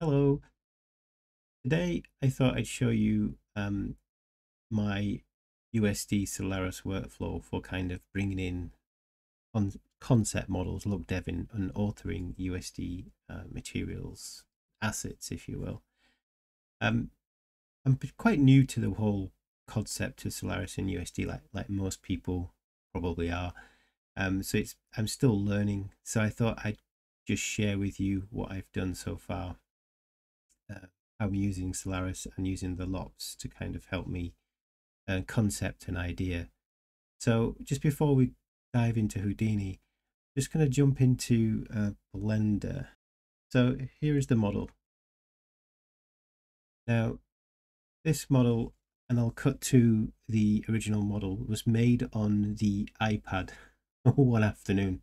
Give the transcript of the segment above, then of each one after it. Hello. Today I thought I'd show you my USD Solaris workflow for kind of bringing in concept models, look dev, and authoring USD materials assets, if you will. I'm quite new to the whole concept of Solaris and USD, like most people probably are. So I'm still learning. So I thought I'd just share with you what I've done so far. I'm using Solaris and using the LOPS to kind of help me concept an idea. So just before we dive into Houdini, I'm just going to jump into Blender. So here is the model. Now this model, and I'll cut to the original model, was made on the iPad one afternoon.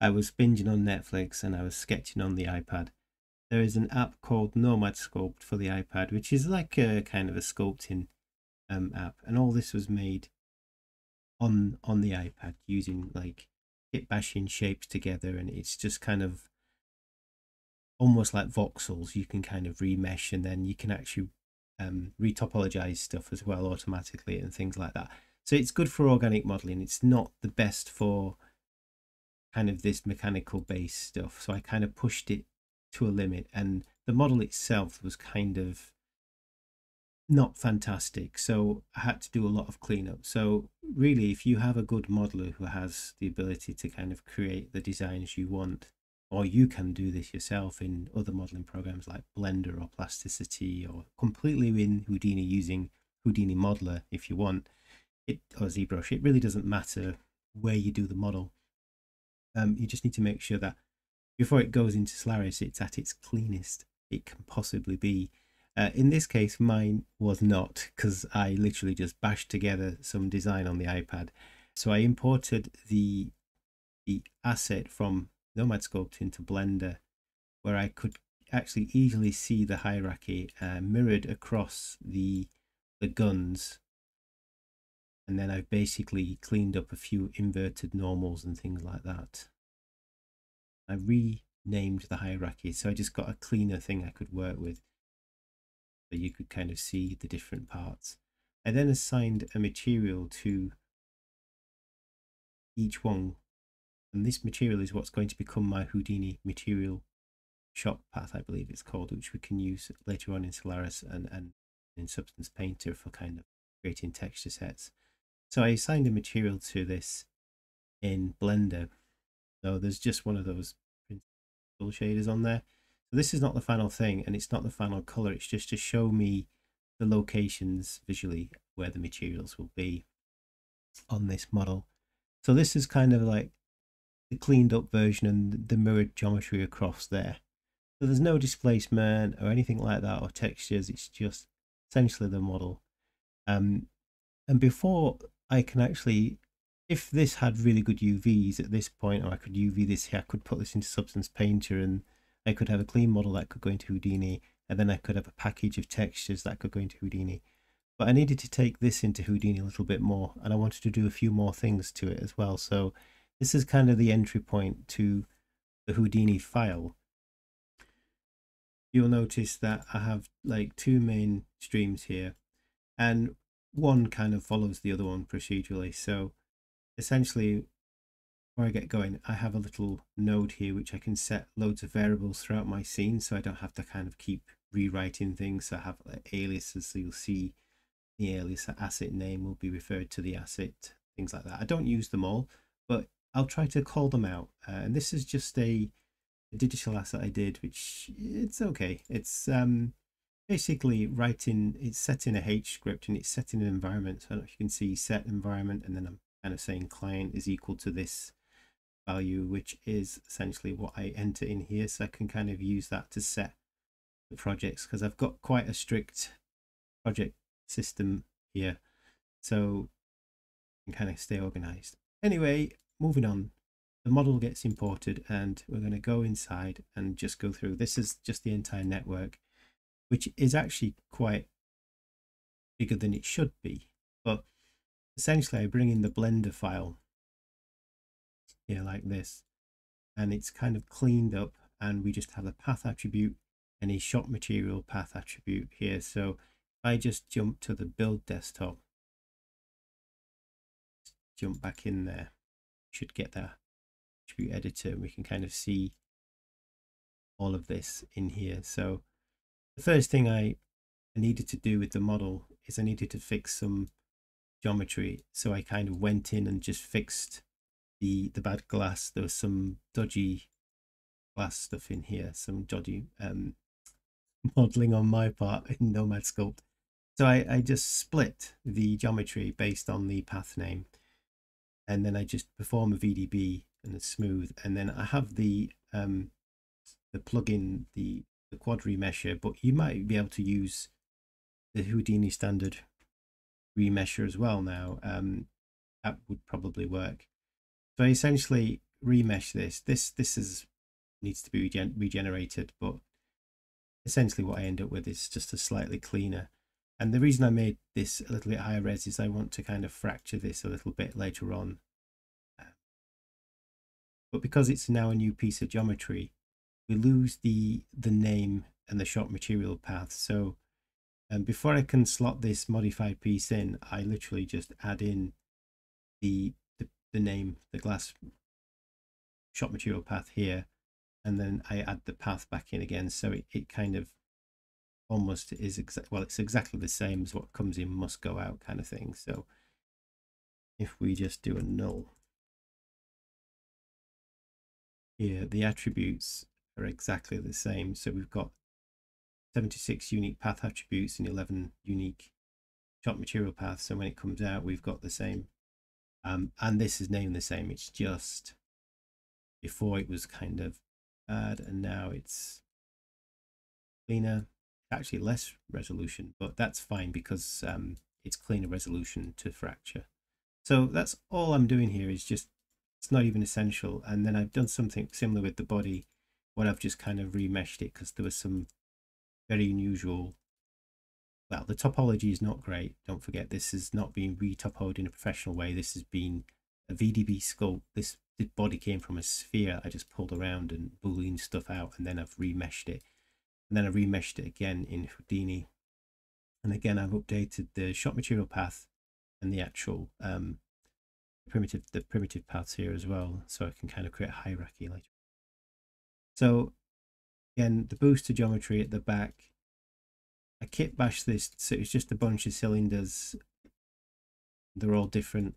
I was binging on Netflix and I was sketching on the iPad. There is an app called Nomad Sculpt for the iPad, which is like a kind of a sculpting app, and all this was made on the iPad using like kit bashing shapes together, and it's just kind of almost like voxels. You can kind of remesh, and then you can actually retopologize stuff as well automatically and things like that. So it's good for organic modeling. It's not the best for kind of this mechanical based stuff. So I kind of pushed it to a limit, and the model itself was kind of not fantastic, so I had to do a lot of cleanup. So really, if you have a good modeler who has the ability to kind of create the designs you want, or you can do this yourself in other modeling programs like Blender or Plasticity, or completely in Houdini using Houdini modeler if you want it, or ZBrush, it really doesn't matter where you do the model. You just need to make sure that before it goes into Solaris, it's at its cleanest it can possibly be. In this case, mine was not, because I literally just bashed together some design on the iPad. So I imported the asset from Nomad Sculpt into Blender, where I could actually easily see the hierarchy mirrored across the guns. And then I've basically cleaned up a few inverted normals and things like that. I renamed the hierarchy, so I just got a cleaner thing I could work with, so you could kind of see the different parts. I then assigned a material to each one, and this material is what's going to become my Houdini material shop path, I believe it's called, which we can use later on in Solaris and in Substance Painter for kind of creating texture sets. So I assigned a material to this in Blender. So there's just one of those principal shaders on there. So this is not the final thing, and it's not the final color. It's just to show me the locations visually where the materials will be on this model. So this is kind of like the cleaned up version and the mirrored geometry across there. So there's no displacement or anything like that, or textures. It's just essentially the model. And before I can actually, if this had really good UVs at this point, or I could UV this here, I could put this into Substance Painter, and I could have a clean model that could go into Houdini, and then I could have a package of textures that could go into Houdini. But I needed to take this into Houdini a little bit more, and I wanted to do a few more things to it as well. So this is kind of the entry point to the Houdini file. You'll notice that I have like two main streams here, and one kind of follows the other one procedurally. So essentially, before I get going, I have a little node here which I can set loads of variables throughout my scene, so I don't have to kind of keep rewriting things. So I have like aliases, so you'll see the alias, the asset name will be referred to the asset, things like that. I don't use them all, but I'll try to call them out. And this is just a digital asset I did, which it's okay. It's basically writing, it's set in a H script, and it's set in an environment. So I don't know if you can see set environment, and then I'm kind of saying client is equal to this value, which is essentially what I enter in here. So I can kind of use that to set the projects, because I've got quite a strict project system here, so I can kind of stay organized. Anyway, moving on, the model gets imported, and we're going to go inside and just go through. This is just the entire network, which is actually quite bigger than it should be, but essentially I bring in the Blender file here like this, and it's kind of cleaned up, and we just have the path attribute any shop material path attribute here. So if I just jump to the build desktop, jump back in there, should get that attribute editor, and we can kind of see all of this in here. So the first thing I needed to do with the model is I needed to fix some geometry. So I kind of went in and just fixed the bad glass. There was some dodgy glass stuff in here, some dodgy modeling on my part in Nomad Sculpt. So I just split the geometry based on the path name, and then I just perform a VDB and a smooth, and then I have the plugin, the Quadri mesher, but you might be able to use the Houdini standard remesher as well now. That would probably work. So I essentially remesh this is needs to be regenerated, but essentially what I end up with is just a slightly cleaner. And the reason I made this a little bit higher res is I want to kind of fracture this a little bit later on, but because it's now a new piece of geometry, we lose the name and the shop material path. So before I can slot this modified piece in, I literally just add in the name, the glass shop material path here, and then I add the path back in again. So it kind of almost is exact, well, it's exactly the same as what comes in must go out kind of thing. So if we just do a null here, the attributes are exactly the same. So we've got 76 unique path attributes and 11 unique shop material paths. So when it comes out, we've got the same, and this is named the same. It's just before it was kind of bad, and now it's cleaner, actually less resolution, but that's fine because it's cleaner resolution to fracture. So that's all I'm doing here, is just, it's not even essential. And then I've done something similar with the body, what I've just kind of remeshed it because there was some very unusual, well, the topology is not great. Don't forget, this is not being retopoed in a professional way. This has been a VDB sculpt. The body came from a sphere. I just pulled around and booleaned stuff out, and then I've remeshed it. And then I remeshed it again in Houdini. And again, I've updated the shop material path and the actual primitive paths here as well. So I can kind of create a hierarchy later. So again, the booster geometry at the back, I kit bashed this. So it's just a bunch of cylinders. They're all different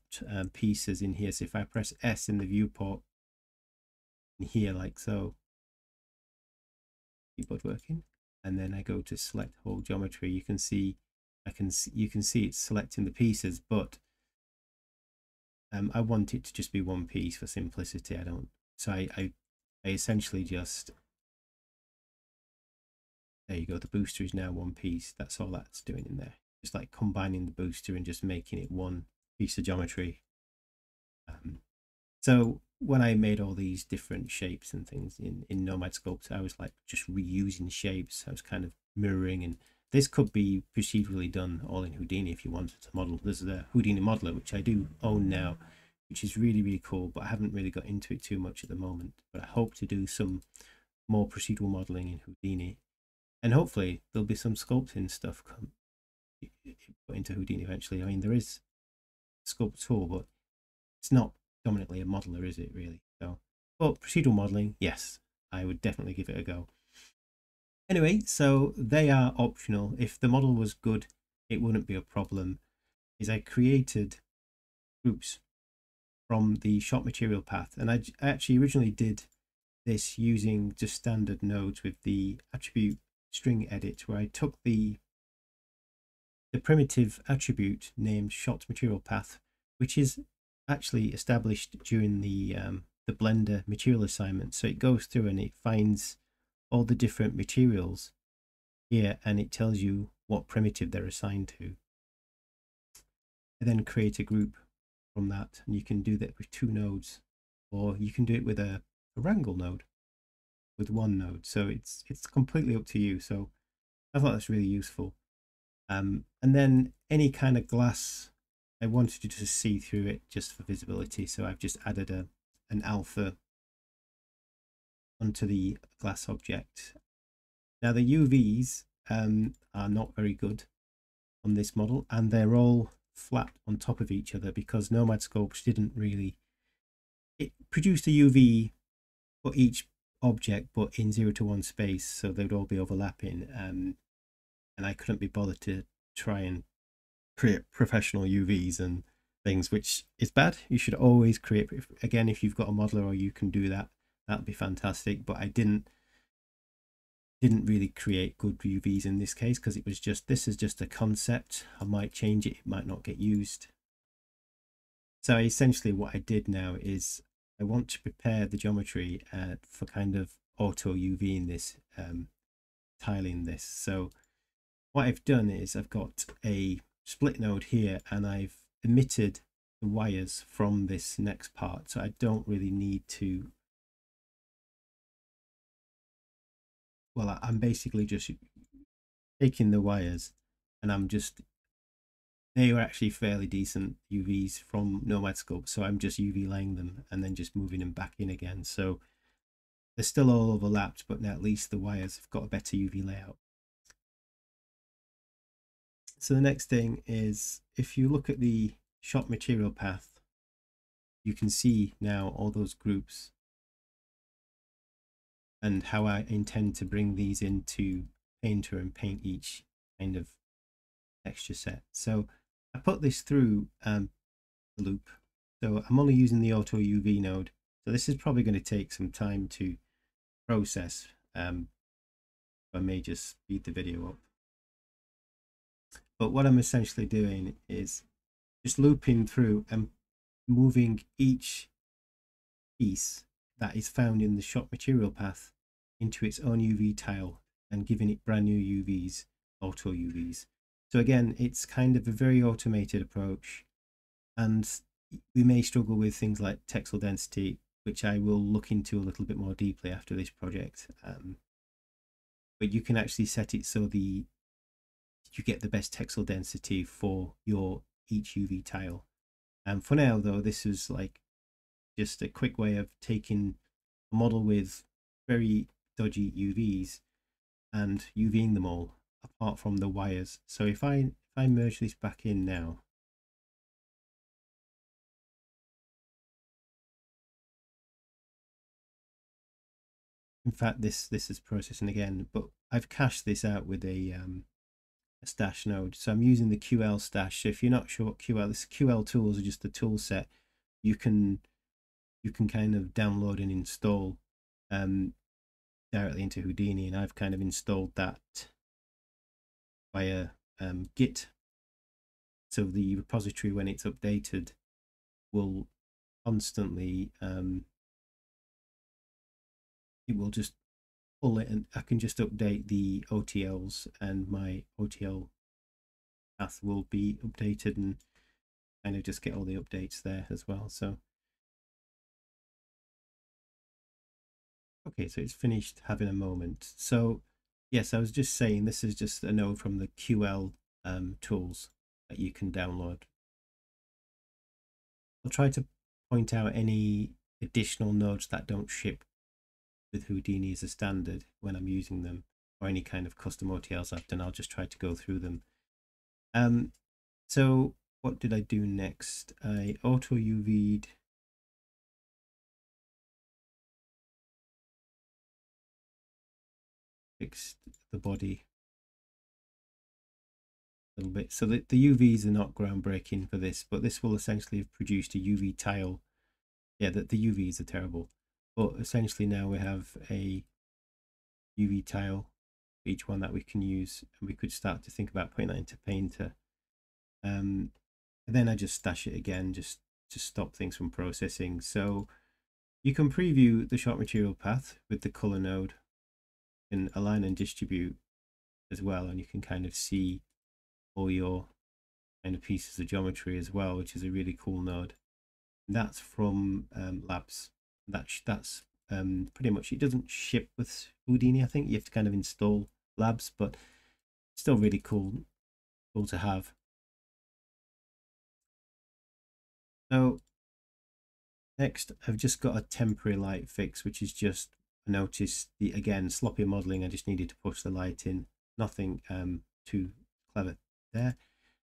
pieces in here. So if I press S in the viewport in here, like so, keyboard working, and then I go to select whole geometry, you can see you can see it's selecting the pieces, but I want it to just be one piece for simplicity. I don't, so I essentially just, there you go, the booster is now one piece. That's all that's doing in there, just like combining the booster and just making it one piece of geometry. So when I made all these different shapes and things in Nomad Sculpt, I was like just reusing shapes. I was kind of mirroring, and this could be procedurally done all in Houdini if you wanted to model. This is the Houdini modeler, which I do own now, which is really, really cool, but I haven't really got into it too much at the moment. But I hope to do some more procedural modeling in Houdini, and hopefully there'll be some sculpting stuff come put into Houdini eventually. I mean, there is a sculpt tool, but it's not dominantly a modeler, is it really? So, but procedural modeling, yes, I would definitely give it a go. Anyway, so they are optional. If the model was good, it wouldn't be a problem. Is I created groups from the shop material path, and I actually originally did this using just standard nodes with the attribute string edit, where I took the primitive attribute named shop material path, which is actually established during the Blender material assignment. So it goes through and it finds all the different materials here, and it tells you what primitive they're assigned to. And then create a group from that, and you can do that with two nodes, or you can do it with a wrangle node, with one node. So it's completely up to you. So I thought that's really useful. And then any kind of glass, I wanted to just see through it just for visibility, so I've just added an alpha onto the glass object, Now the UVs are not very good on this model, and they're all flat on top of each other because Nomad Sculpt didn't really, it produced a UV for each object but in 0 to 1 space, so they'd all be overlapping, and I couldn't be bothered to try and create professional UVs and things, which is bad. You should always create, again, if you've got a modeler or you can do that, that'd be fantastic, but I didn't really create good UVs in this case because it was just, this is just a concept. I might change it, it might not get used. So essentially what I did now is I want to prepare the geometry for kind of auto UV in this, tiling this. So what I've done is I've got a split node here and I've emitted the wires from this next part, so I don't really need to, well, I'm basically just taking the wires and I'm just, they were actually fairly decent UVs from Nomad Sculpt, so I'm just UV laying them and then just moving them back in again. So they're still all overlapped, but now at least the wires have got a better UV layout. So the next thing is, if you look at the shot material path, you can see now all those groups and how I intend to bring these into Painter and paint each kind of texture set. So I put this through the loop, so I'm only using the auto UV node, so this is probably going to take some time to process. I may just speed the video up, but what I'm essentially doing is just looping through and moving each piece that is found in the shot material path into its own UV tile and giving it brand new UVs, auto UVs. So again, it's kind of a very automated approach, and we may struggle with things like texel density, which I will look into a little bit more deeply after this project. But you can actually set it so the you get the best texel density for your each UV tile. And for now though, this is like just a quick way of taking a model with very dodgy UVs and UVing them all apart from the wires. So if I merge this back in now, in fact this is processing again, but I've cached this out with a stash node, so I'm using the QL stash. So if you're not sure what QL, this QL tools are just a tool set you can kind of download and install directly into Houdini, and I've kind of installed that via Git, so the repository when it's updated will constantly it will just pull it, and I can just update the OTLs and my OTL path will be updated and kind of just get all the updates there as well. So okay, so it's finished having a moment. So yes, I was just saying this is just a node from the QL tools that you can download. I'll try to point out any additional nodes that don't ship with Houdini as a standard when I'm using them, or any kind of custom OTLs I've done. I'll just try to go through them. So what did I do next? I auto UV'd fixed the body a little bit, so that the UVs are not groundbreaking for this, but this will essentially have produced a UV tile. Yeah, that the UVs are terrible, but essentially now we have a UV tile for each one that we can use, and we could start to think about putting that into Painter. And then I just stash it again just to stop things from processing. So you can preview the shot material path with the color node and align and distribute as well, and you can kind of see all your kind of pieces of geometry as well, which is a really cool node. And that's from Labs. That's pretty much, it doesn't ship with Houdini, I think you have to kind of install Labs, but it's still really cool to have. So next I've just got a temporary light fix, which is just I noticed the, again, sloppy modeling. I just needed to push the light in, nothing too clever there.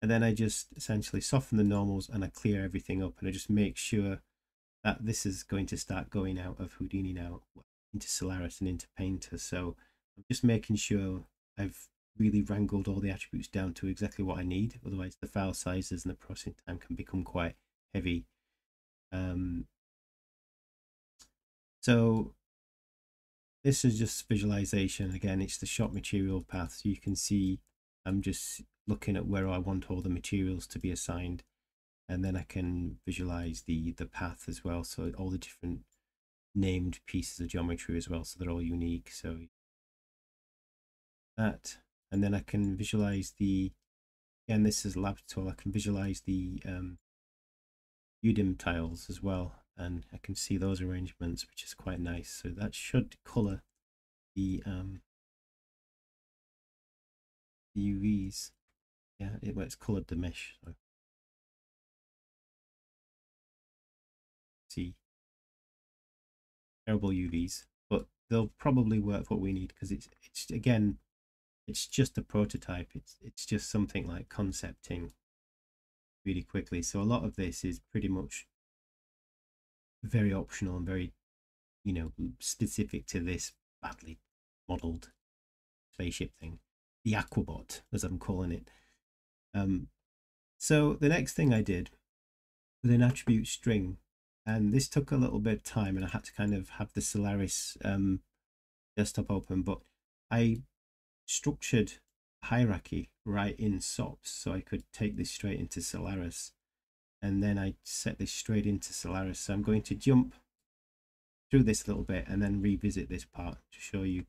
And then I just essentially soften the normals and I clear everything up, and I just make sure that this is going to start going out of Houdini now into Solaris and into Painter. So I'm just making sure I've really wrangled all the attributes down to exactly what I need. Otherwise the file sizes and the processing time can become quite heavy. So this is just visualization. Again, it's the shot material path. So you can see I'm just looking at where I want all the materials to be assigned, and then I can visualize the path as well. So all the different named pieces of geometry as well, so they're all unique. So that, and then I can visualize the, again, this is Labs tool. I can visualize the UDIM tiles as well, and I can see those arrangements, which is quite nice. So that should color the UVs. Yeah, it's colored the mesh. So. See, terrible UVs, but they'll probably work for what we need, because it's again, it's just a prototype. It's just something like concepting really quickly. So a lot of this is pretty much very optional and very, you know, specific to this badly modeled spaceship thing, the Aquabot, as I'm calling it. So the next thing I did was an attribute string, and this took a little bit of time, and I had to kind of have the Solaris desktop open, but I structured hierarchy right in SOPS, so I could take this straight into Solaris, and then I set this straight into Solaris. So I'm going to jump through this a little bit and then revisit this part to show you.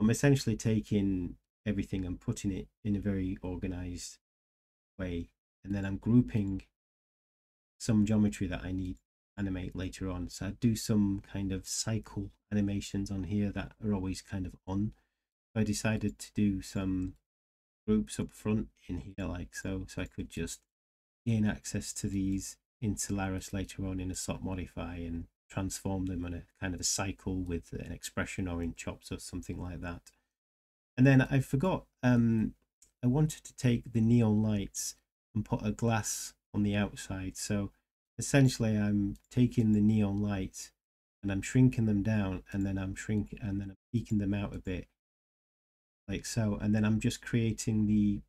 I'm essentially taking everything and putting it in a very organized way, and then I'm grouping some geometry that I need to animate later on. So I do some kind of cycle animations on here that are always kind of on. So I decided to do some groups up front in here like so, so I could just gain access to these in Solaris later on in a SOT modify and transform them in a kind of a cycle with an expression or in CHOPS or something like that. And then I forgot, I wanted to take the neon lights and put a glass on the outside. So essentially I'm taking the neon lights and I'm shrinking them down, and then I'm shrinking and then I'm peeking them out a bit like so, and then I'm just creating the,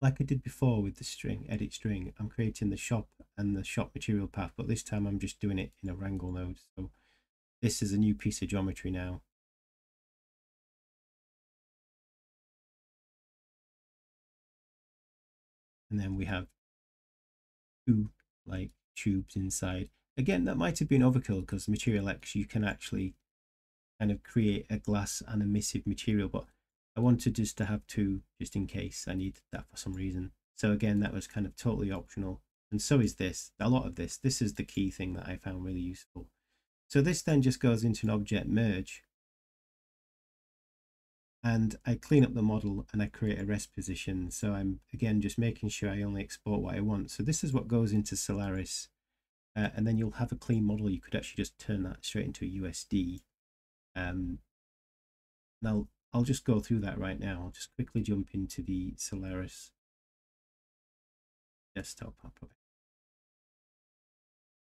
like I did before with the string, edit string, I'm creating the shop and the shop material path, but this time I'm just doing it in a wrangle mode. So this is a new piece of geometry now. And then we have two like tubes inside. Again, that might have been overkill, because Material X, you can actually kind of create a glass and emissive material, but I wanted just to have two just in case I needed that for some reason. So again, that was kind of totally optional. And so is this, a lot of this. This is the key thing that I found really useful. So this then just goes into an object merge. And I clean up the model and I create a rest position. So I'm again, just making sure I only export what I want. So this is what goes into Solaris. And then you'll have a clean model. You could actually just turn that straight into a USD. Now, I'll just go through that right now. I'll just quickly jump into the Solaris desktop app.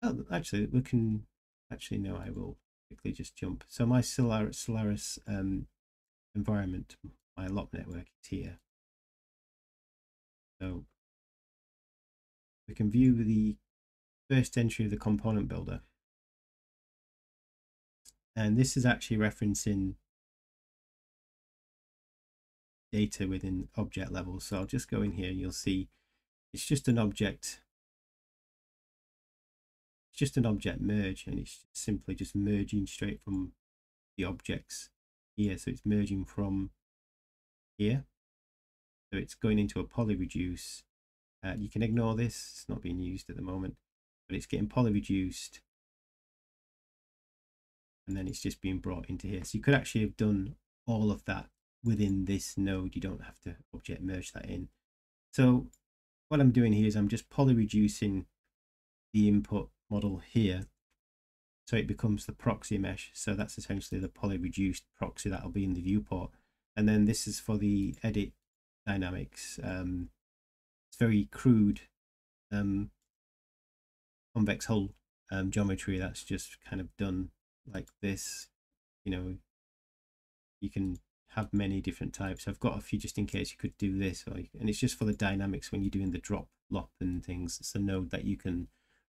Oh, actually, we can, actually, no, I will quickly just jump. So my Solaris environment, my LOP network is here. So we can view the first entry of the component builder. And this is actually referencing data within object level. So I'll just go in here and you'll see it's just an object. It's just an object merge, and it's simply just merging straight from the objects here. So it's merging from here. So it's going into a poly reduce. You can ignore this, it's not being used at the moment, but it's getting poly reduced. And then it's just being brought into here. So you could actually have done all of that within this node. You don't have to object merge that in. So what I'm doing here is I'm just poly reducing the input model here so it becomes the proxy mesh. So that's essentially the poly reduced proxy that'll be in the viewport. And then this is for the edit dynamics. It's very crude convex hull geometry that's just kind of done like this. You know, you can have many different types. I've got a few just in case you could do this, or and it's just for the dynamics when you're doing the drop lop and things. It's a node that you can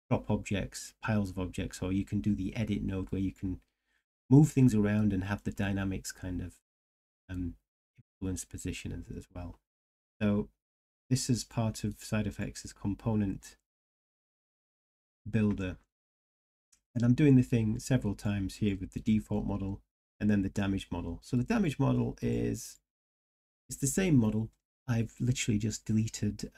drop objects, piles of objects, or you can do the edit node where you can move things around and have the dynamics kind of influence position as well. So this is part of Side Effects' component builder, and I'm doing the thing several times here with the default model and then the damage model. So the damage model is, it's the same model. I've literally just deleted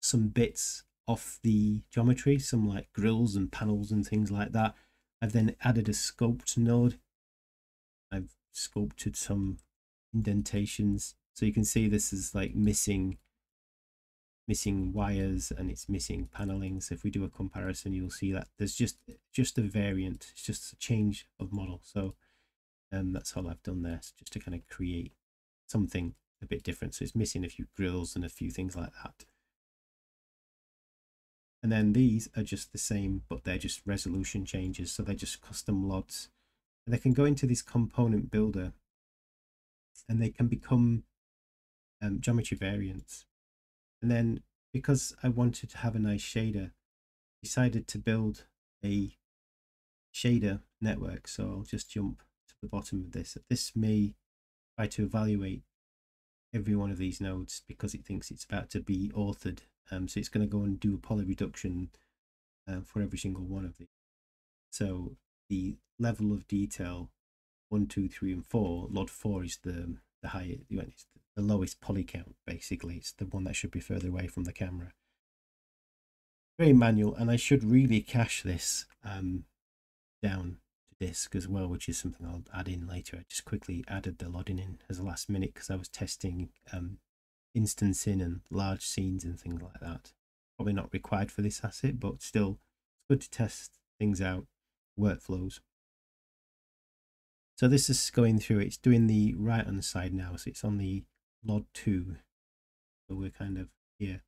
some bits off the geometry, some like grills and panels and things like that. I've then added a sculpt node. I've sculpted some indentations, so you can see this is like missing wires and it's missing paneling. So if we do a comparison, you'll see that there's just a variant. It's just a change of model. So that's all I've done there, so just to kind of create something a bit different. So it's missing a few grills and a few things like that. And then these are just the same, but they're just resolution changes. So they're just custom LODs, and they can go into this component builder and they can become geometry variants. And then because I wanted to have a nice shader, I decided to build a shader network. So I'll just jump to the bottom of this. This may try to evaluate every one of these nodes because it thinks it's about to be authored. So it's going to go and do a poly reduction for every single one of these. So the level of detail 1, 2, 3, and 4, LOD 4 is the highest, it's the lowest poly count basically. It's the one that should be further away from the camera. Very manual, and I should really cache this down to disk as well, which is something I'll add in later. I just quickly added the LODing in as a last minute because I was testing instancing and large scenes and things like that. Probably not required for this asset, but still it's good to test things out, workflows. So this is going through, it's doing the right hand side now, so it's on the LOD 2. So we're kind of here.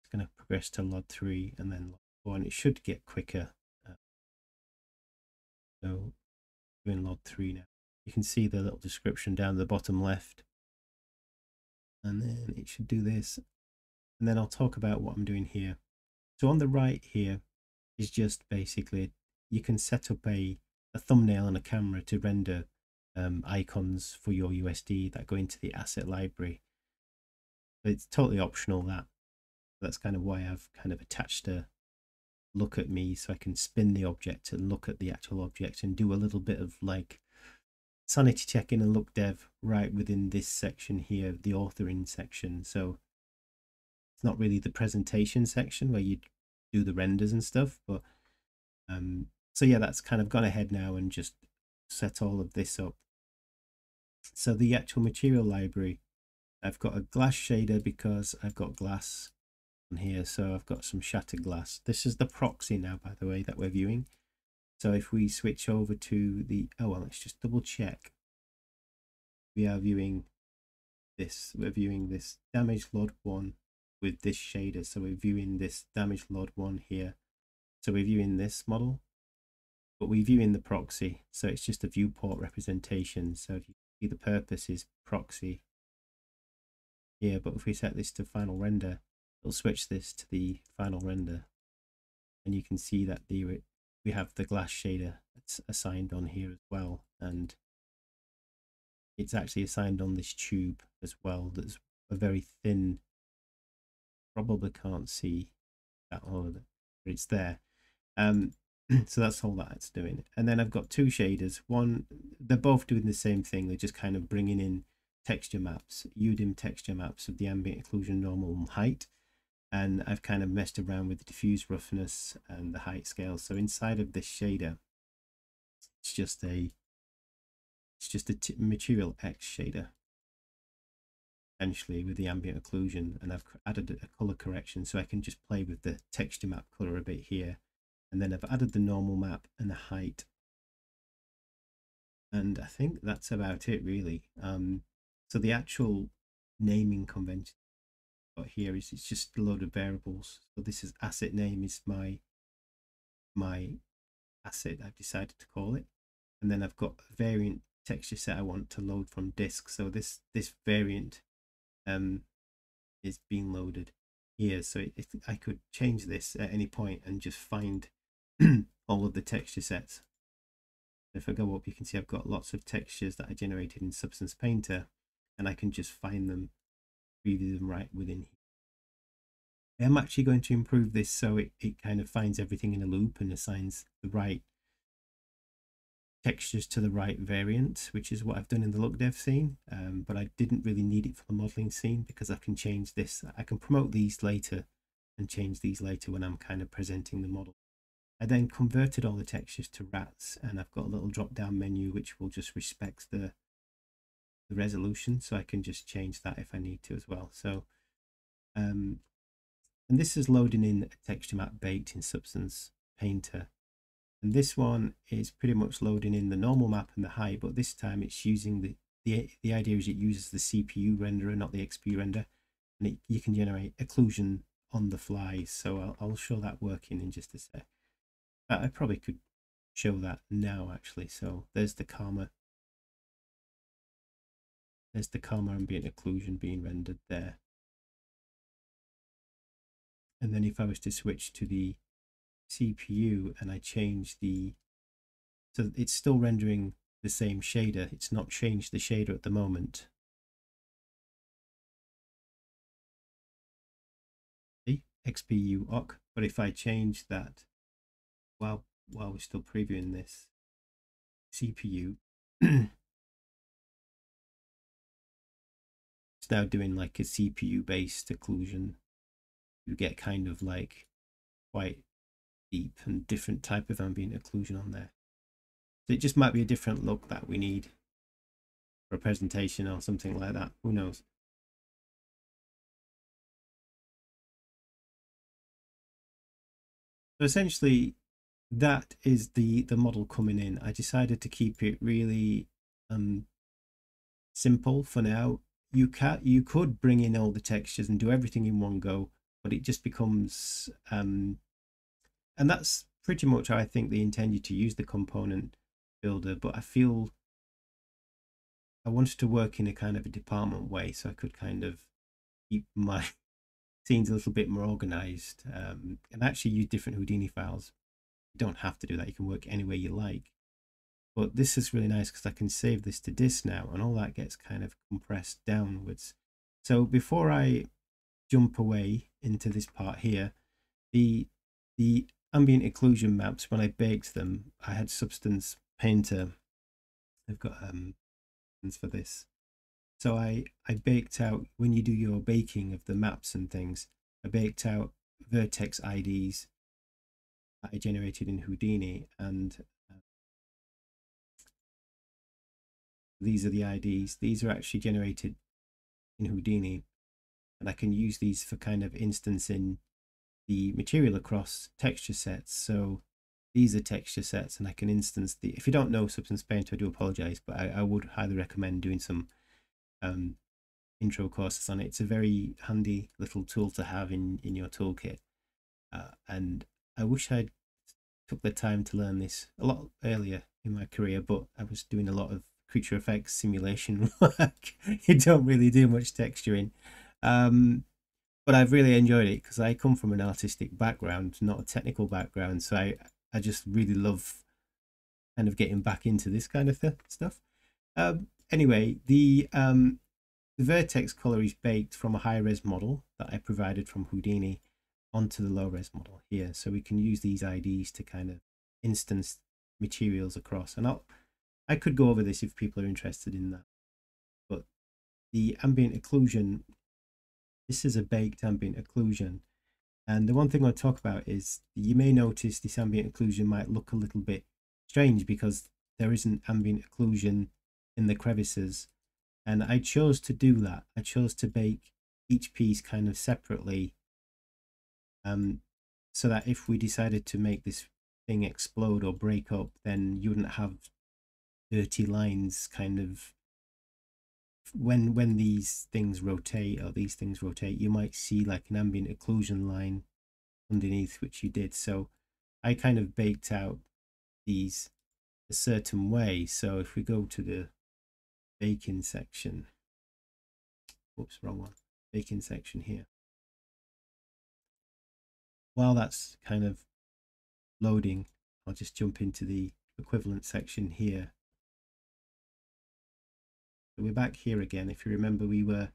It's going to progress to LOD 3 and then LOD 4, and it should get quicker. So we're in LOD 3 now. You can see the little description down the bottom left. And then it should do this. And then I'll talk about what I'm doing here. So on the right here is just basically, you can set up a thumbnail and a camera to render icons for your USD that go into the asset library. But it's totally optional, that. That's kind of why I've kind of attached a look at me, so I can spin the object and look at the actual object and do a little bit of like sanity checking and look dev right within this section here, the authoring section. So it's not really the presentation section where you do the renders and stuff, but so yeah, that's kind of gone ahead now and just set all of this up. So the actual material library, I've got a glass shader because I've got glass on here. So I've got some shattered glass. This is the proxy now, by the way, that we're viewing. So if we switch over to the, oh, well, let's just double check. We are viewing this. We're viewing this damaged LOD 1 with this shader. So we're viewing this damaged LOD 1 here. So we're viewing this model, but we view in the proxy. So it's just a viewport representation. So if you see, the purpose is proxy here, but if we set this to final render, it'll switch this to the final render. And you can see that the, we have the glass shader that's assigned on here as well. And it's actually assigned on this tube as well. That's a very thin, probably can't see that all, but it's there. So that's all that it's doing. And then I've got two shaders. One, they're both doing the same thing. They're just kind of bringing in texture maps, UDIM texture maps of the ambient occlusion, normal, and height. And I've kind of messed around with the diffuse roughness and the height scale. So inside of this shader, it's just a Material X shader, essentially, with the ambient occlusion. And I've added a color correction so I can just play with the texture map color a bit here. And then I've added the normal map and the height. And I think that's about it, really. So the actual naming convention I've got here is it's just a load of variables. So this is asset name is my asset I've decided to call it. And then I've got a variant texture set I want to load from disk. So this variant is being loaded here. So if I could change this at any point and just find all of the texture sets. If I go up, you can see I've got lots of textures that I generated in Substance Painter, and I can just find them, preview them right within here. I'm actually going to improve this so it kind of finds everything in a loop and assigns the right textures to the right variant, which is what I've done in the look dev scene, but I didn't really need it for the modeling scene because I can change this. I can promote these later and change these later when I'm kind of presenting the model. I then converted all the textures to rats, and I've got a little drop down menu which will just respect the resolution, so I can just change that if I need to as well. So and this is loading in a texture map baked in Substance Painter, and this one is pretty much loading in the normal map and the height, but this time it's using the idea is it uses the CPU renderer, not the XPU render, and you can generate occlusion on the fly. So I'll show that working in just a sec. I probably could show that now actually. So there's the Karma ambient occlusion being rendered there. And then if I was to switch to the CPU and I change so it's still rendering the same shader, it's not changed the shader at the moment. See, XPU OCK, but if I change that while we're still previewing this CPU, it's now doing like a CPU based occlusion. You get kind of like quite deep and different type of ambient occlusion on there. So it just might be a different look that we need for a presentation or something like that, who knows. So essentially that is the model coming in. I decided to keep it really simple for now. You could bring in all the textures and do everything in one go, but it just becomes and that's pretty much how I think they intend you to use the component builder, but I feel I wanted to work in a kind of a department way, so I could kind of keep my scenes a little bit more organized, and actually use different Houdini files. You don't have to do that, you can work any way you like, but this is really nice because I can save this to disk now and all that gets kind of compressed downwards. So before I jump away into this part here, the ambient occlusion maps, when I baked them, I had Substance Painter. I've got for this, so I baked out, when you do your baking of the maps and things, I baked out vertex IDs I generated in Houdini, and these are the IDs. These are actually generated in Houdini, and I can use these for kind of instancing the material across texture sets. So these are texture sets, and I can instance the, if you don't know Substance Painter, I do apologize, but I would highly recommend doing some intro courses on it. It's a very handy little tool to have in your toolkit, and I wish I'd took the time to learn this a lot earlier in my career, but I was doing a lot of creature effects simulation work. You don't really do much texturing, but I've really enjoyed it because I come from an artistic background, not a technical background, so I just really love kind of getting back into this kind of stuff. Anyway, the vertex color is baked from a high-res model that I provided from Houdini onto the low-res model here, so we can use these IDs to kind of instance materials across. And I could go over this if people are interested in that, but the ambient occlusion, this is a baked ambient occlusion, and the one thing I'll talk about is you may notice this ambient occlusion might look a little bit strange because there isn't ambient occlusion in the crevices, and I chose to do that. I chose to bake each piece kind of separately, so that if we decided to make this thing explode or break up, then you wouldn't have dirty lines kind of when these things rotate or these things rotate. You might see like an ambient occlusion line underneath, which you did. So I kind of baked out these a certain way. So if we go to the baking section, oops, wrong one, baking section here, while that's kind of loading, I'll just jump into the equivalent section here. So we're back here again. If you remember, we were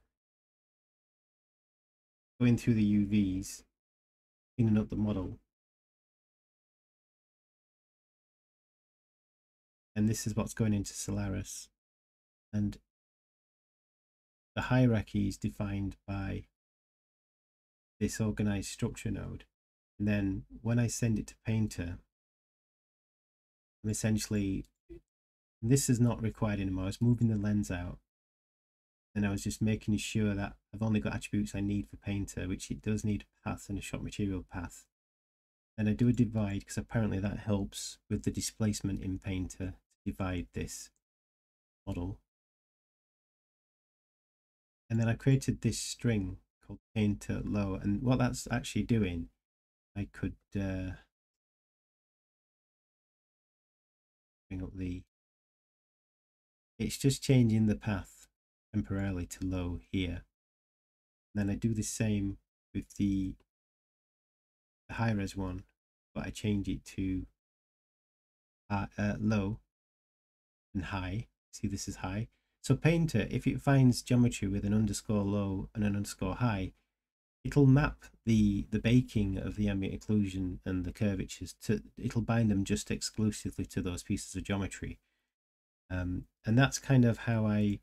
going through the UVs, cleaning up the model. And this is what's going into Solaris. And the hierarchy is defined by this organized structure node. And then when I send it to Painter, I'm essentially, this is not required anymore. I was moving the lens out. And I was just making sure that I've only got attributes I need for Painter, which it does need a path and a shot material path. And I do a divide because apparently that helps with the displacement in Painter to divide this model. And then I created this string called Painter Low. And what that's actually doing, I could bring up the, it's just changing the path temporarily to low here. And then I do the same with the high res one, but I change it to low and high. See, this is high. So Painter, if it finds geometry with an underscore low and an underscore high, it'll map the baking of the ambient occlusion and the curvatures to, it'll bind them just exclusively to those pieces of geometry. And that's kind of how I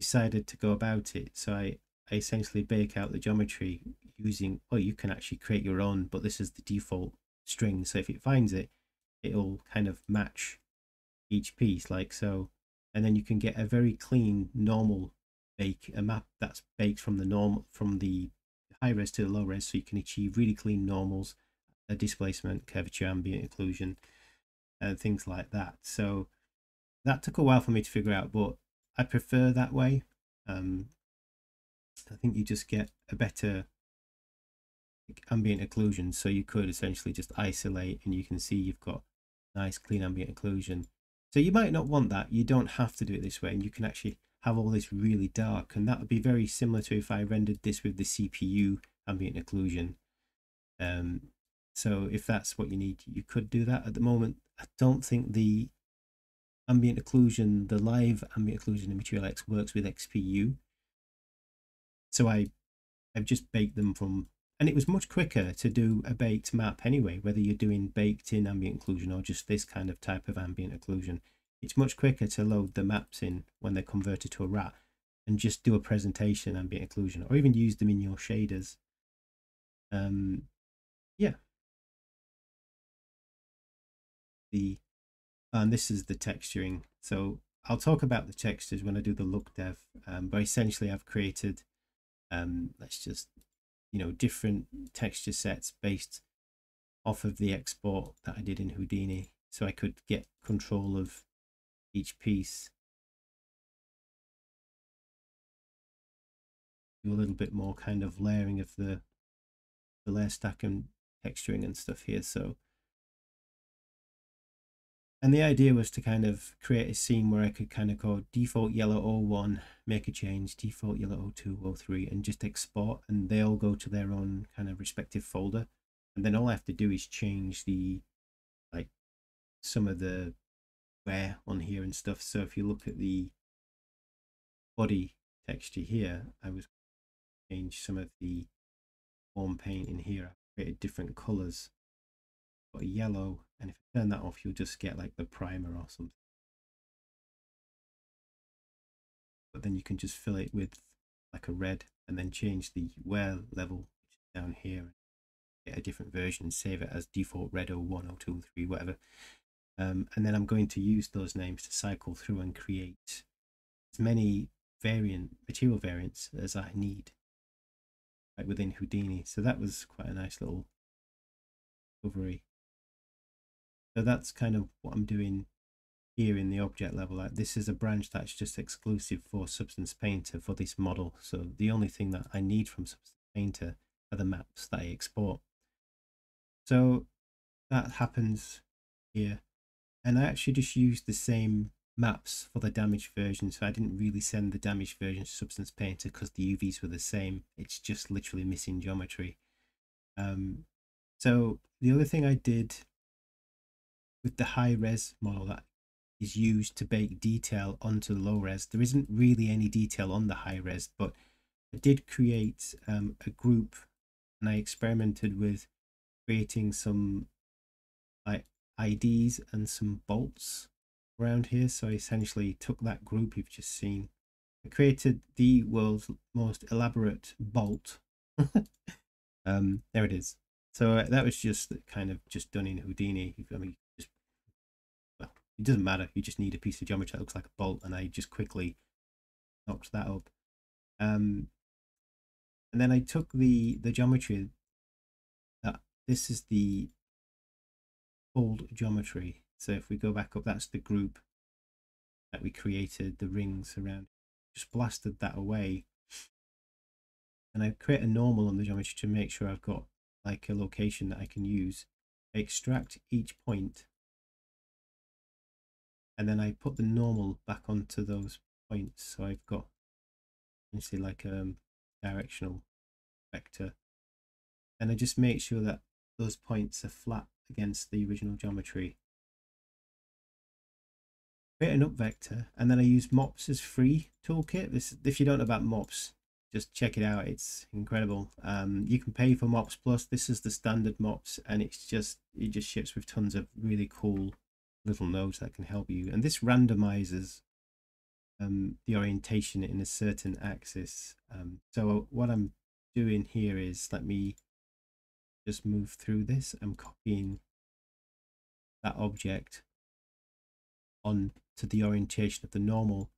decided to go about it. So I essentially bake out the geometry using, well, you can actually create your own, but this is the default string. So if it finds it, it'll kind of match each piece like so. And then you can get a very clean, normal bake, a map that's baked from the normal, from the high res to the low res, so you can achieve really clean normals, displacement, curvature, ambient occlusion, and things like that. So that took a while for me to figure out, but I prefer that way. I think you just get a better ambient occlusion. So you could essentially just isolate and you can see you've got nice clean ambient occlusion. So you might not want that. You don't have to do it this way, and you can actually have all this really dark, and that would be very similar to if I rendered this with the CPU ambient occlusion. So if that's what you need, you could do that. At the moment, I don't think the ambient occlusion, the live ambient occlusion in Material X works with XPU. So I've just baked them from, and it was much quicker to do a baked map anyway, whether you're doing baked in ambient occlusion or just this kind of type of ambient occlusion. It's much quicker to load the maps in when they're converted to a rat and just do a presentation ambient occlusion, or even use them in your shaders. Yeah. And this is the texturing. So I'll talk about the textures when I do the look dev, but essentially I've created, let's just, you know, different texture sets based off of the export that I did in Houdini. So I could get control of each piece, do a little bit more kind of layering of the layer stack and texturing and stuff here. So, and the idea was to kind of create a scene where I could kind of go default yellow 01, make a change, default yellow 02, 03, and just export, and they all go to their own kind of respective folder. And then all I have to do is change the, like, some of the wear on here and stuff. So if you look at the body texture here, I was change some of the warm paint in here. I created different colors, got a yellow, and if you turn that off, you'll just get like the primer or something. But then you can just fill it with like a red, and then change the wear level, which is down here, get a different version, save it as default red 01, 02, 03, whatever. And then I'm going to use those names to cycle through and create as many material variants as I need, right, within Houdini. So that was quite a nice little recovery. So that's kind of what I'm doing here in the object level. Like, this is a branch that's just exclusive for Substance Painter for this model. So the only thing that I need from Substance Painter are the maps that I export. So that happens here. And I actually just used the same maps for the damaged version. So I didn't really send the damaged version to Substance Painter because the UVs were the same. It's just literally missing geometry. So the other thing I did with the high res model that is used to bake detail onto low res, there isn't really any detail on the high res, but I did create a group, and I experimented with creating some like IDs and some bolts around here. So I essentially took that group you've just seen. I created the world's most elaborate bolt. There it is. So that was just kind of just done in Houdini. I mean, just, well, it doesn't matter. You just need a piece of geometry that looks like a bolt, and I just quickly knocked that up. And then I took the geometry. This is the fold geometry. So if we go back up, that's the group that we created, the rings around. Just blasted that away. And I create a normal on the geometry to make sure I've got like a location that I can use. I extract each point, and then I put the normal back onto those points. So I've got, you see, like a directional vector, and I just make sure that those points are flat against the original geometry. Create an up vector, and then I use MOPS as free toolkit. This, if you don't know about MOPS, just check it out. It's incredible. You can pay for MOPS Plus. This is the standard MOPS, and it's just, it just ships with tons of really cool little nodes that can help you. And this randomizes the orientation in a certain axis. So what I'm doing here is, let me just move through this. I'm copying that object on to the orientation of the normal.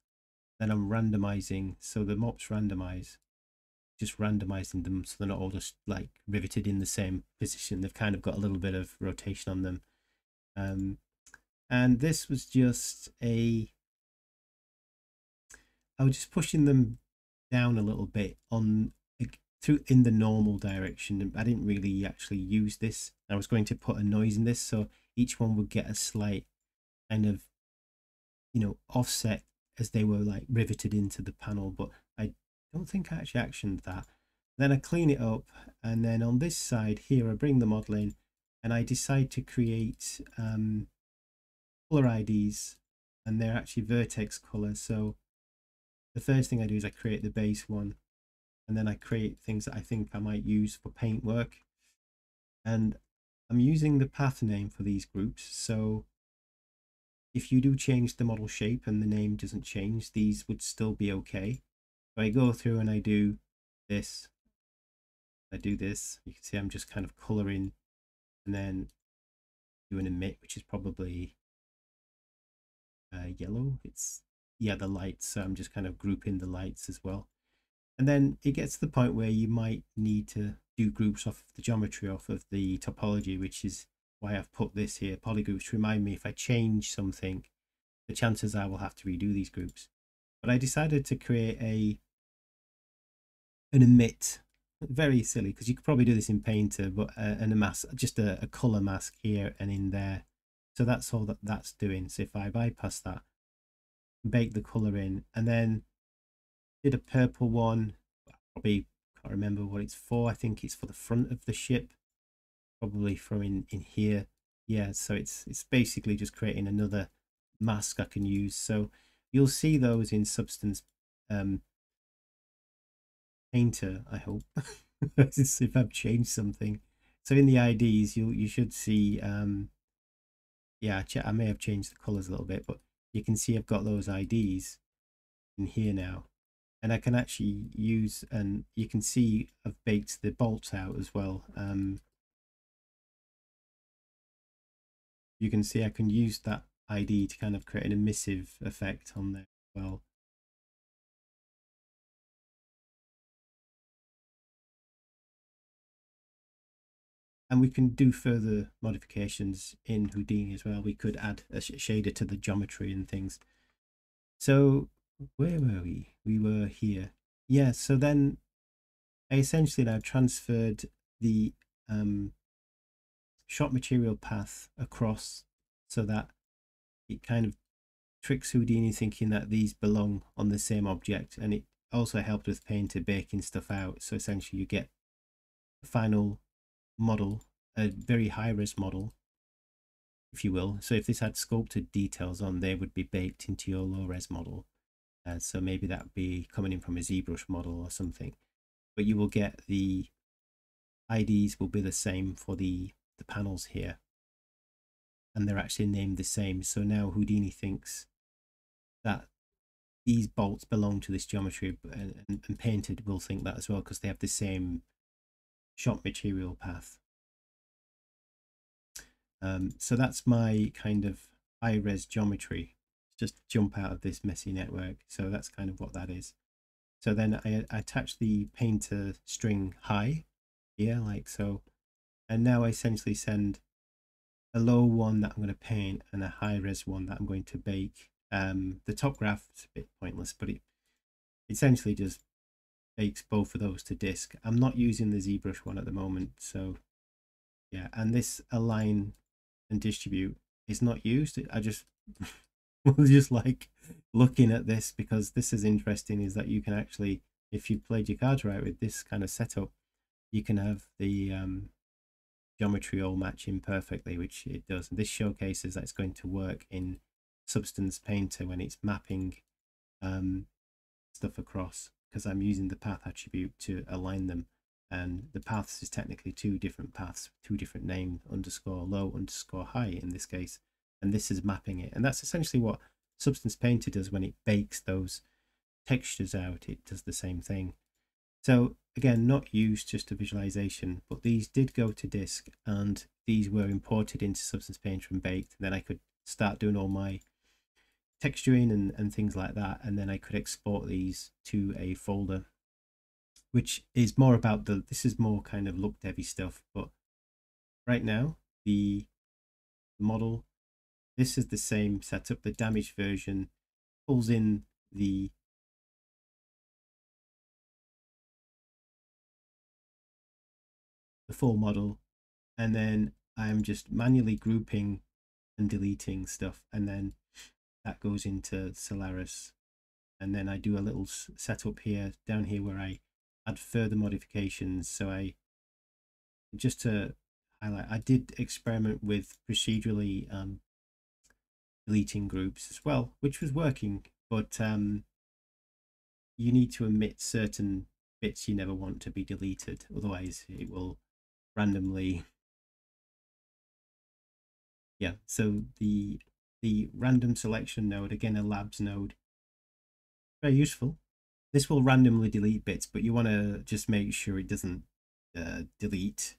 Then I'm randomizing, so the MOPS randomize, just randomizing them so they're not all just like riveted in the same position. They've kind of got a little bit of rotation on them. And this was just a, I was just pushing them down a little bit on through in the normal direction. I didn't really actually use this. I was going to put a noise in this, so each one would get a slight kind of, you know, offset as they were like riveted into the panel, but I don't think I actually actioned that. Then I clean it up, and then on this side here, I bring the model in, and I decide to create color IDs, and they're actually vertex colors. So the first thing I do is I create the base one, and then I create things that I think I might use for paint work. And I'm using the path name for these groups. So if you do change the model shape and the name doesn't change, these would still be okay. So I go through and I do this. I do this. You can see I'm just kind of coloring, and then doing a emit, which is probably yellow. It's, yeah, the lights. So I'm just kind of grouping the lights as well. And then it gets to the point where you might need to do groups off of the geometry, off of the topology, which is why I've put this here, polygroups, to remind me if I change something, the chances I will have to redo these groups. But I decided to create an emit. Very silly, because you could probably do this in Painter, but a mask, just a color mask here and in there. So that's all that that's doing. So if I bypass that, bake the color in, and then did a purple one. Probably can't remember what it's for. I think it's for the front of the ship. Probably from in here. Yeah, so it's basically just creating another mask I can use. So you'll see those in Substance Painter, I hope. If I've changed something. So in the IDs you should see yeah, I may have changed the colors a little bit, but you can see I've got those IDs in here now. And I can actually use, and you can see I've baked the bolts out as well. You can see I can use that ID to kind of create an emissive effect on there as well. And we can do further modifications in Houdini as well. We could add a shader to the geometry and things. So where were we? We were here. Yeah, so then I essentially now transferred the shot material path across so that it kind of tricks Houdini thinking that these belong on the same object, and it also helped with Painter baking stuff out. So essentially you get the final model, a very high-res model, if you will. So if this had sculpted details on, they would be baked into your low-res model. So maybe that would be coming in from a ZBrush model or something. But you will get the IDs will be the same for the panels here. And they're actually named the same. So now Houdini thinks that these bolts belong to this geometry, and Painted will think that as well because they have the same shot material path. So that's my kind of high-res geometry. Just jump out of this messy network. So that's kind of what that is. So then I attach the Painter string high here, like so. And now I essentially send a low one that I'm going to paint and a high-res one that I'm going to bake. The top graph is a bit pointless, but it essentially just bakes both of those to disk. I'm not using the ZBrush one at the moment, so yeah. And this align and distribute is not used. I just was just like looking at this because this is interesting, is that you can actually, if you played your cards right with this kind of setup, you can have the geometry all matching perfectly, which it does. And this showcases that it's going to work in Substance Painter when it's mapping stuff across, because I'm using the path attribute to align them. And the paths is technically two different paths, two different names, underscore low, underscore high in this case. And this is mapping it. And that's essentially what Substance Painter does when it bakes those textures out. It does the same thing. So again, not used, just a visualization, but these did go to disk and these were imported into Substance Painter and baked. And then I could start doing all my texturing and things like that. And then I could export these to a folder, which is more about the, this is more kind of look devy stuff. But right now, the model, this is the same setup. The damaged version pulls in the full model, and then I'm just manually grouping and deleting stuff, and then that goes into Solaris. And then I do a little setup here, down here, where I add further modifications. So I just to highlight, I did experiment with procedurally deleting groups as well, which was working, but you need to omit certain bits you never want to be deleted, otherwise it will randomly, yeah. So the random selection node, again a Labs node, very useful. This will randomly delete bits, but you want to just make sure it doesn't delete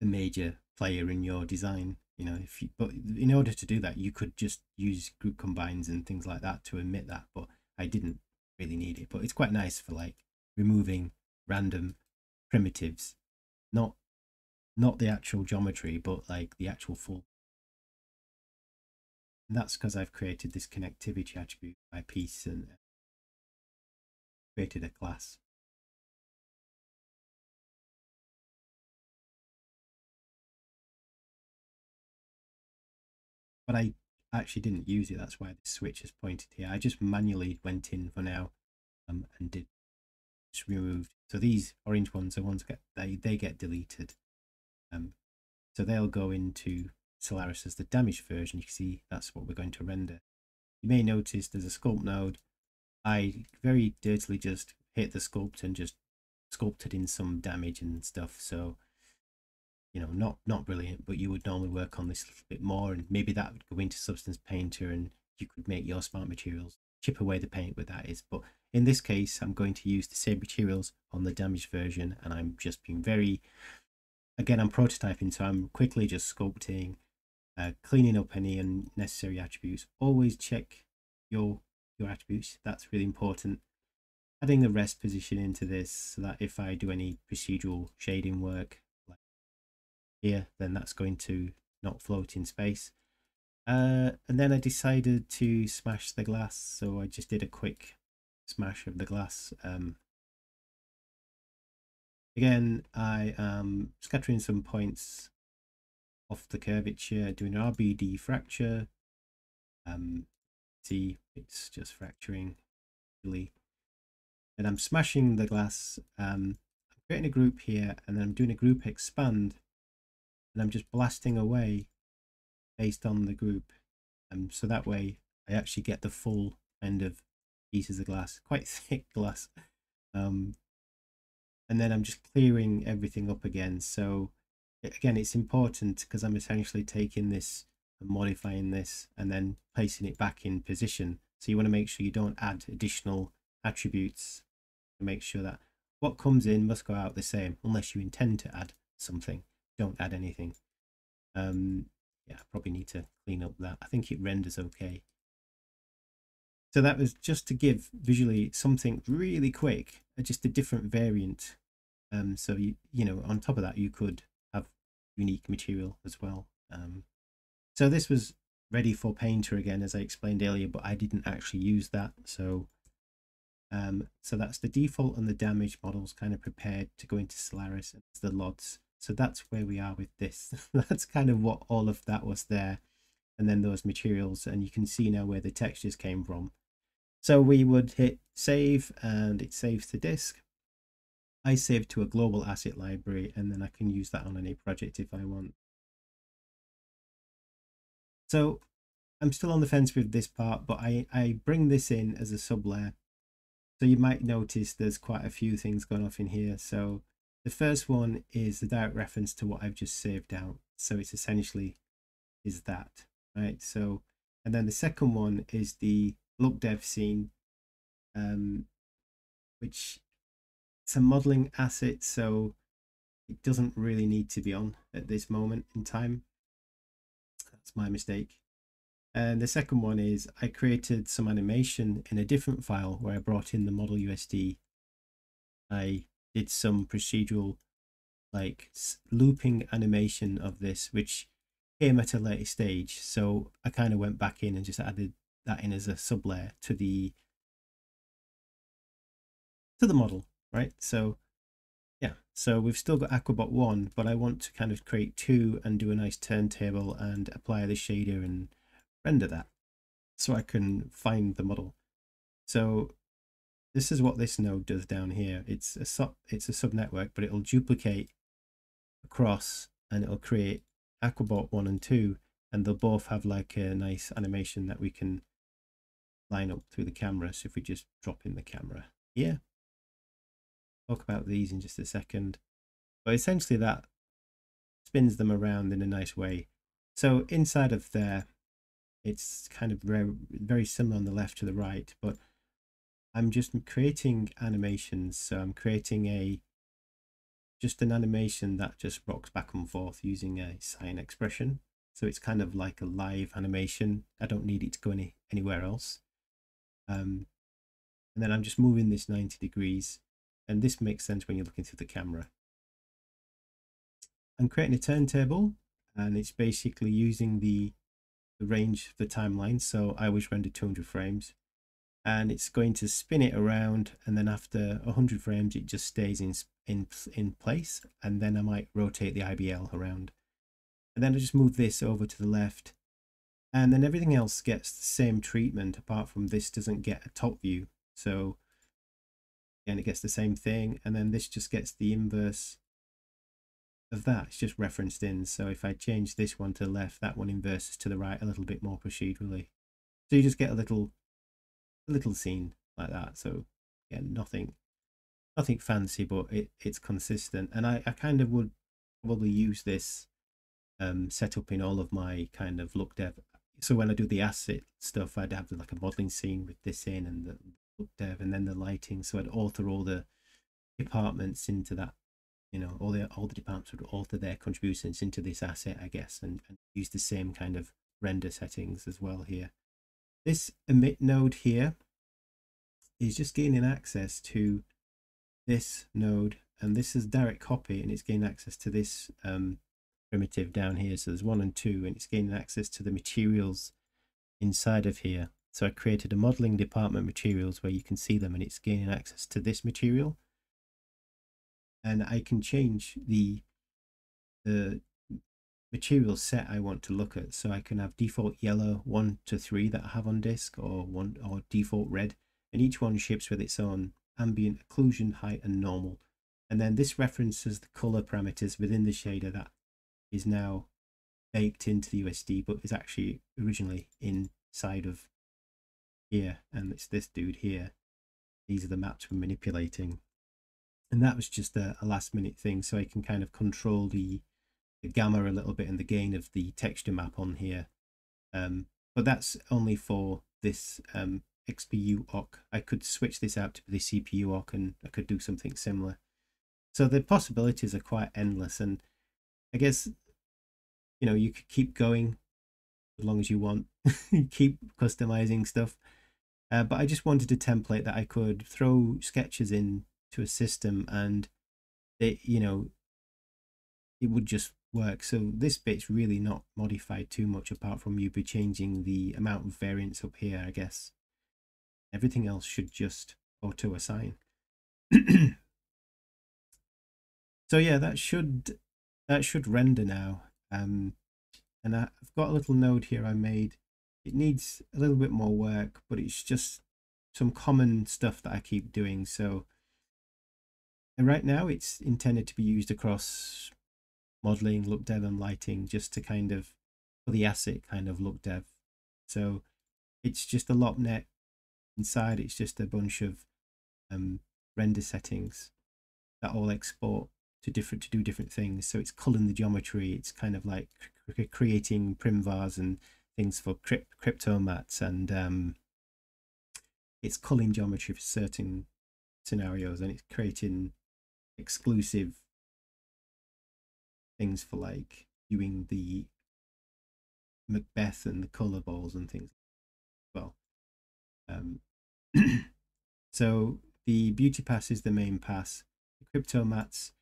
the major player in your design, you know. If you, but in order to do that, you could just use group combines and things like that to omit that, but I didn't really need it. But it's quite nice for like removing random primitives, not the actual geometry, but like the actual full. And that's because I've created this connectivity attribute by piece and created a class. But I actually didn't use it. That's why the switch is pointed here. I just manually went in for now and did removed. So these orange ones are ones get they get deleted, so they'll go into Solaris as the damaged version. You can see that's what we're going to render. You may notice there's a sculpt node. I very dirtily just hit the sculpt and just sculpted in some damage and stuff. So you know, not brilliant, but you would normally work on this a little bit more, and maybe that would go into Substance Painter and you could make your smart materials, chip away the paint with that is. But in this case, I'm going to use the same materials on the damaged version, and I'm just being very, again, I'm prototyping, so I'm quickly just sculpting, cleaning up any unnecessary attributes. Always check your attributes, that's really important. Adding the rest position into this so that if I do any procedural shading work, like here, then that's going to not float in space. And then I decided to smash the glass, so I just did a quick smash of the glass. Again, I am scattering some points off the curvature, doing an RBD fracture. See, it's just fracturing really. And I'm smashing the glass. I'm creating a group here, and then I'm doing a group expand, and I'm just blasting away based on the group. So that way I actually get the full end of pieces of glass, quite thick glass. And then I'm just clearing everything up again. So again, it's important because I'm essentially taking this and modifying this and then placing it back in position. So you want to make sure you don't add additional attributes, to make sure that what comes in must go out the same, unless you intend to add something. Don't add anything. Yeah, I probably need to clean up that. I think it renders okay. So that was just to give visually something really quick, just a different variant. So you know, on top of that, you could have unique material as well. So this was ready for Painter again, as I explained earlier, but I didn't actually use that. So so that's the default and the damage models kind of prepared to go into Solaris, and it's the LODs. So that's where we are with this. That's kind of what all of that was there. And then those materials, and you can see now where the textures came from. So we would hit save, and it saves to disk. I save to a global asset library, and then I can use that on any project if I want. So I'm still on the fence with this part, but I bring this in as a sub layer. So you might notice there's quite a few things going off in here. So the first one is the direct reference to what I've just saved out. So it's essentially is that, right? So, and then the second one is the look dev scene, which it's a modeling asset. So it doesn't really need to be on at this moment in time. That's my mistake. And the second one is I created some animation in a different file where I brought in the model USD. I did some procedural like looping animation of this, which came at a later stage. So I kind of went back in and just added that in as a sub layer to the model, right? So yeah, so we've still got Aquabot 1, but I want to kind of create 2 and do a nice turntable and apply the shader and render that so I can find the model. So this is what this node does down here. It's a sub network, but it'll duplicate across and it'll create Aquabot 1 and 2, and they'll both have like a nice animation that we can line up through the camera. So if we just drop in the camera here, talk about these in just a second, but essentially that spins them around in a nice way. So inside of there, it's kind of very similar on the left to the right, but I'm just creating animations. So I'm creating an animation that just rocks back and forth using a sine expression. So it's kind of like a live animation. I don't need it to go anywhere else. And then I'm just moving this 90 degrees. And this makes sense when you're looking through the camera. I'm creating a turntable, and it's basically using the range of the timeline. So I always render 200 frames, and it's going to spin it around. And then after 100 frames, it just stays in place. And then I might rotate the IBL around, and then I just move this over to the left. And then everything else gets the same treatment, apart from this doesn't get a top view. So and it gets the same thing, and then this just gets the inverse of that. It's just referenced in. So if I change this one to the left, that one inverses to the right a little bit more procedurally. So you just get a little scene like that. So yeah, nothing fancy, but it's consistent. And I kind of would probably use this setup in all of my kind of look dev. So when I do the asset stuff, I'd have like a modeling scene with this in, and the look dev, and then the lighting. So I'd alter all the departments into that, you know, all the departments would alter their contributions into this asset, I guess, and use the same kind of render settings as well here. This emit node here is just gaining access to this node, and this is direct copy, and it's gaining access to this primitive down here. So there's 1 and 2, and it's gaining access to the materials inside of here. So I created a modeling department materials where you can see them, and it's gaining access to this material. And I can change the material set I want to look at. So I can have default yellow 1 to 3 that I have on disk, or default red, and each one ships with its own ambient, occlusion, height, and normal. And then this references the color parameters within the shader that is now baked into the USD, but is actually originally inside of here. And it's this dude here. These are the maps we're manipulating. And that was just a last minute thing. So I can kind of control the gamma a little bit and the gain of the texture map on here. But that's only for this XPU awk. I could switch this out to the CPU awk, and I could do something similar. So the possibilities are quite endless, and I guess, you know, you could keep going as long as you want, keep customizing stuff. But I just wanted a template that I could throw sketches in to a system, and it, you know, it would just work. So this bit's really not modified too much, apart from you'd be changing the amount of variance up here, I guess. Everything else should just auto assign. So yeah, that should render now. And I've got a little node here I made. It needs a little bit more work, but it's just some common stuff that I keep doing. So, and right now it's intended to be used across modeling, look dev, and lighting, just to kind of, for the asset kind of look dev. So it's just a LOPNet. Inside, it's just a bunch of render settings that all export to do different things. So it's culling the geometry. It's kind of like creating primvars and things for crypto mats, and it's culling geometry for certain scenarios, and it's creating exclusive things for like viewing the Macbeth and the color balls and things. Well, so the beauty pass is the main pass. The crypto mats,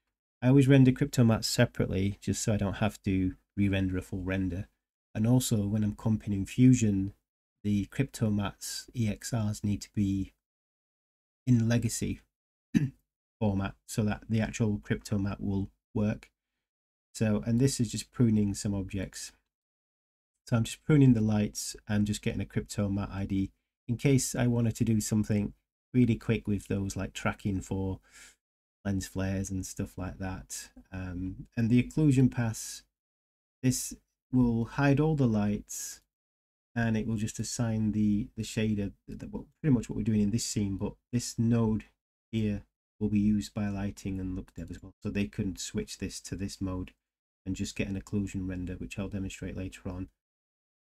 I always render crypto mats separately, just so I don't have to re-render a full render. And also when I'm comping in Fusion, the crypto mats EXRs need to be in legacy format, so that the actual crypto mat will work. So, and this is just pruning some objects. So I'm just pruning the lights and just getting a crypto mat ID, in case I wanted to do something really quick with those, like tracking for lens flares and stuff like that. And the occlusion pass, this will hide all the lights, and it will just assign the shader, pretty much what we're doing in this scene, but this node here will be used by lighting and look dev as well. So they couldn't switch this to this mode and just get an occlusion render, which I'll demonstrate later on.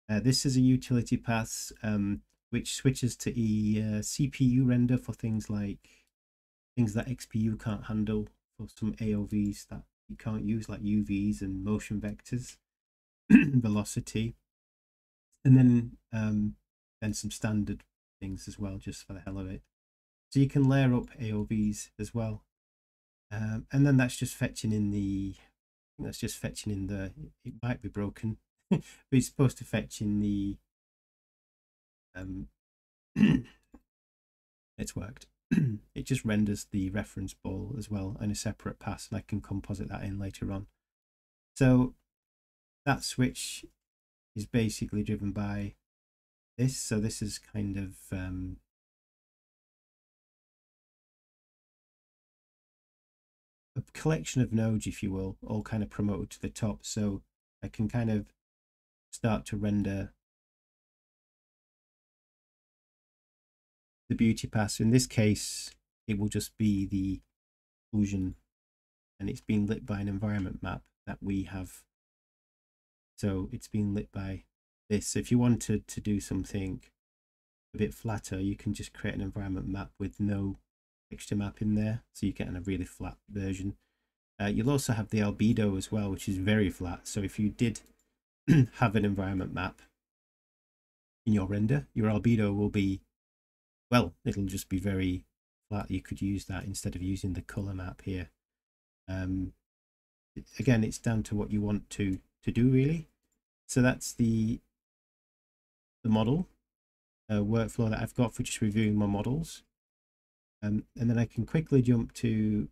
This is a utility pass, which switches to a CPU render for things like things that XPU can't handle, or some AOVs that you can't use, like UVs and motion vectors, velocity, and then some standard things as well, just for the hell of it. So you can layer up AOVs as well, and then that's just fetching in the. That's just fetching in the. It might be broken, but it's supposed to fetch in the. It's worked. It just renders the reference ball as well in a separate pass, and I can composite that in later on. So that switch is basically driven by this. So this is kind of a collection of nodes, if you will, all kind of promoted to the top. So I can kind of start to render the beauty pass. In this case, it will just be the occlusion, and it's being lit by an environment map that we have. So it's being lit by this. So if you wanted to do something a bit flatter, you can just create an environment map with no texture map in there, so you get a really flat version. You'll also have the albedo as well, which is very flat. So if you did have an environment map in your render, your albedo will be, well, it'll just be very flat. You could use that instead of using the color map here. again, it's down to what you want to do really. So that's the model workflow that I've got for just reviewing my models. And then I can quickly jump to,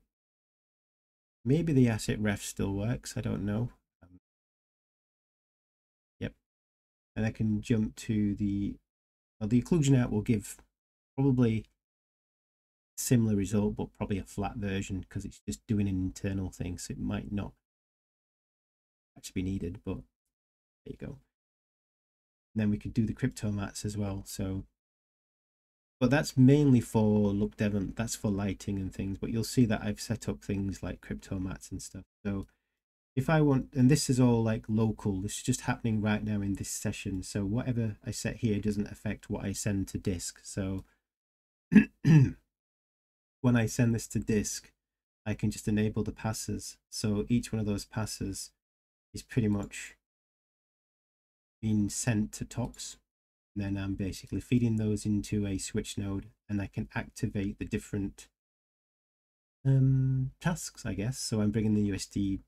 maybe the asset ref still works, I don't know. Yep. And I can jump to the occlusion out will give probably similar result, but probably a flat version because it's just doing an internal thing. So it might not actually be needed, but there you go. And then we could do the crypto mats as well. So, but that's mainly for look dev, that's for lighting and things, but you'll see that I've set up things like crypto mats and stuff. So if I want, and this is all like local, this is just happening right now in this session. So whatever I set here doesn't affect what I send to disk. So when I send this to disk, I can just enable the passes. So each one of those passes is pretty much being sent to TOPS. Then I'm basically feeding those into a switch node, and I can activate the different tasks, I guess. So I'm bringing the USD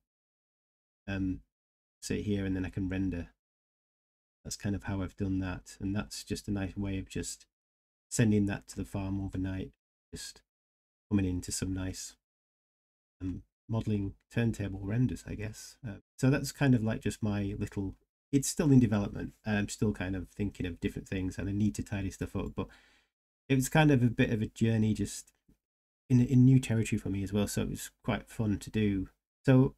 sit here, and then I can render. That's kind of how I've done that, and that's just a nice way of just sending that to the farm overnight, just coming into some nice modeling turntable renders, I guess. So that's kind of like just my little. It's still in development. I'm still kind of thinking of different things and I need to tidy stuff up, but it was kind of a bit of a journey just in new territory for me as well. So it was quite fun to do. So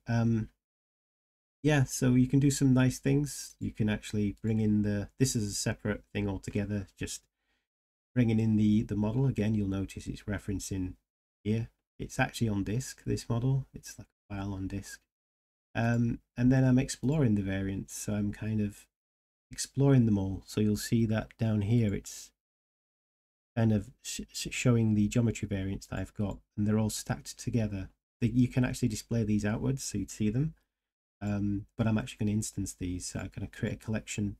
yeah, so you can do some nice things. You can actually bring in the, this is a separate thing altogether, just bringing in the model. Again, you'll notice it's referencing here. It's actually on disk, this model. It's like a file on disk. And then I'm exploring the variants, so I'm kind of exploring them all. So you'll see that down here, it's kind of showing the geometry variants that I've got, and they're all stacked together. You can actually display these outwards, so you'd see them. But I'm actually going to instance these, so I'm going to create a collection.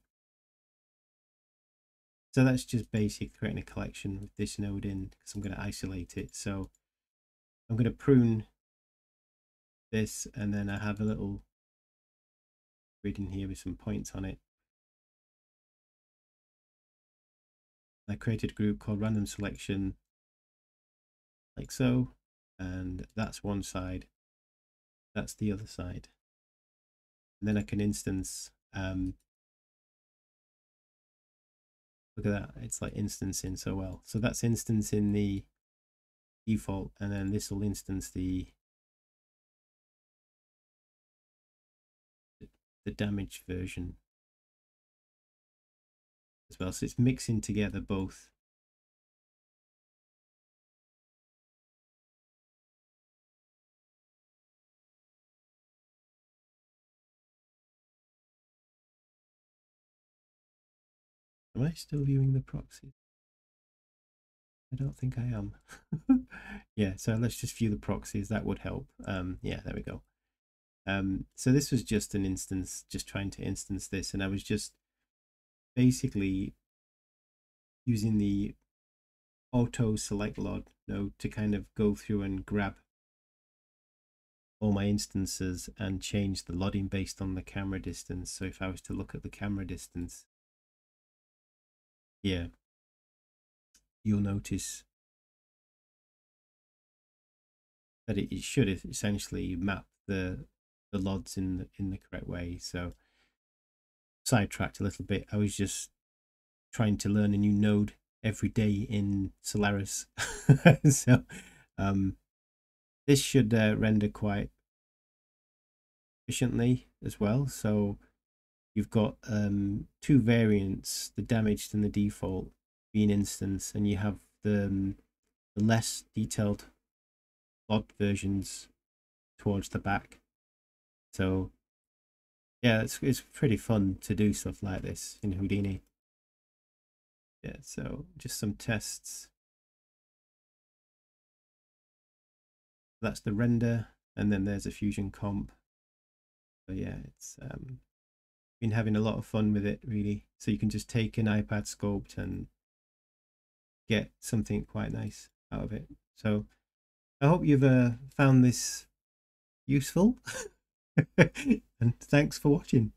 So that's just basically creating a collection with this node in, because I'm going to isolate it. So I'm going to prune this, and then I have a little grid in here with some points on it. I created a group called random selection, like so, and that's one side, that's the other side. And then I can instance, look at that, it's like instancing so well. So that's instancing the default, and then this will instance the damaged version as well. So it's mixing together both. Am I still viewing the proxy? I don't think I am. Yeah, so let's just view the proxies, that would help. Yeah, there we go. So this was just an instance, just trying to instance this, and I was just basically using the auto select LOD node to kind of go through and grab all my instances and change the lodding based on the camera distance. So if I was to look at the camera distance, yeah, you'll notice that it should essentially map the LODs in the correct way. So sidetracked a little bit, I was just trying to learn a new node every day in Solaris. So this should render quite efficiently as well. So you've got two variants, the damaged and the default being instance, and you have the less detailed LOD versions towards the back. So yeah, it's pretty fun to do stuff like this in Houdini. Yeah, so just some tests. That's the render, and then there's a Fusion comp. So yeah, it's been having a lot of fun with it really. So you can just take an iPad sculpt and get something quite nice out of it. So I hope you've found this useful. and thanks for watching.